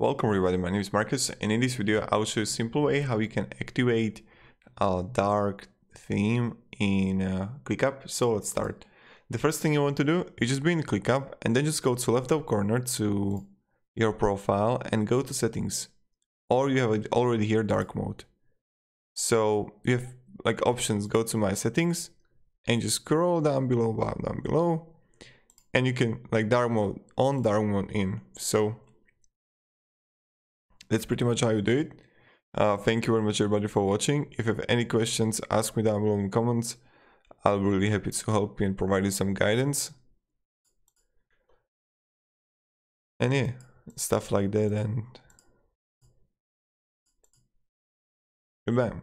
Welcome everybody, my name is Marcus, and in this video I will show you a simple way how you can activate a dark theme in ClickUp. So let's start. The first thing you want to do is just be in ClickUp and then just go to left top corner to your profile and go to settings, or you have it already here, dark mode. So you have like options, go to my settings and just scroll down below, and you can like dark mode on, dark mode in. So that's pretty much how you do it. Thank you very much everybody for watching. If you have any questions, ask me down below in the comments. I'll be really happy to help you and provide you some guidance. And yeah, stuff like that, and bam.